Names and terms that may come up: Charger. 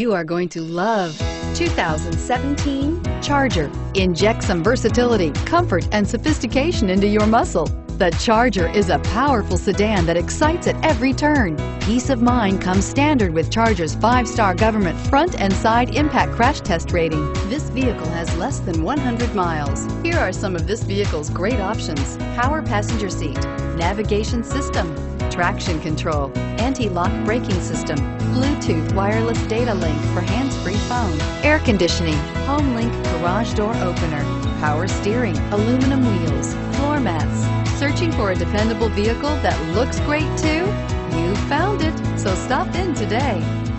You are going to love 2017 Charger. Inject some versatility, comfort, and sophistication into your muscle. The Charger is a powerful sedan that excites at every turn. Peace of mind comes standard with Charger's 5-star government front and side impact crash test rating. This vehicle has less than 100 miles. Here are some of this vehicle's great options: power passenger seat, navigation system, traction control, anti-lock braking system, Bluetooth wireless data link for hands-free phone, air conditioning, home link garage door opener, power steering, aluminum wheels, floor mats. Searching for a dependable vehicle that looks great too? You found it, so stop in today.